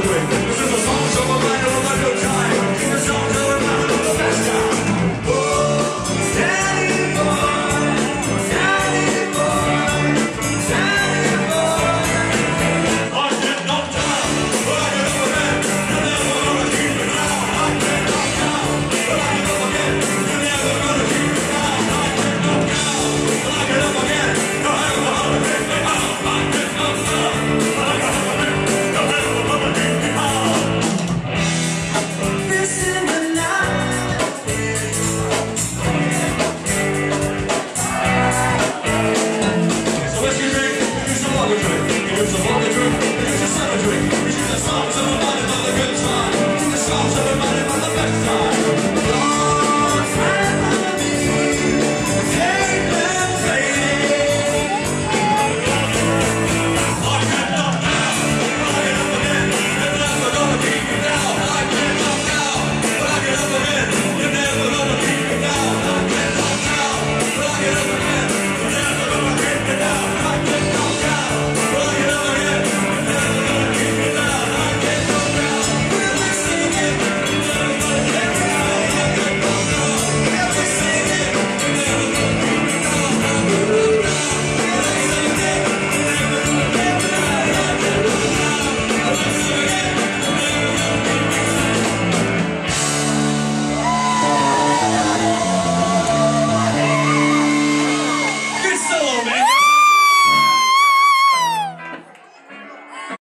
the way.